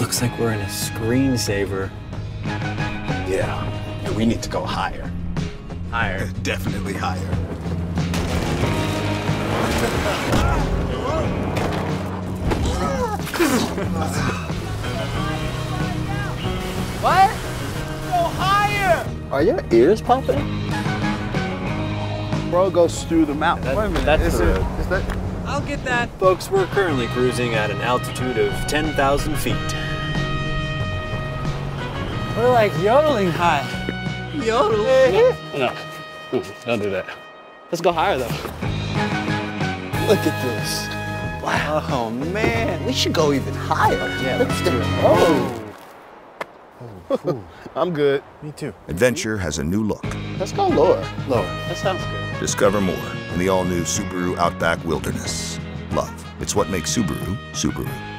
Looks like we're in a screensaver. Yeah, and we need to go higher. Higher? Definitely higher. What? Go higher! Are your ears popping? Bro goes through the mountain. Wait a minute, is that? I'll get that. Folks, we're currently cruising at an altitude of 10,000 feet. We're like yodeling high. Yodeling? No, no, don't do that. Let's go higher though. Look at this. Wow. Oh man. We should go even higher. Yeah, let's do it. Oh. Oh. I'm good. Me too. Adventure has a new look. Let's go lower. Lower. That sounds good. Discover more in the all-new Subaru Outback Wilderness. Love, it's what makes Subaru, Subaru.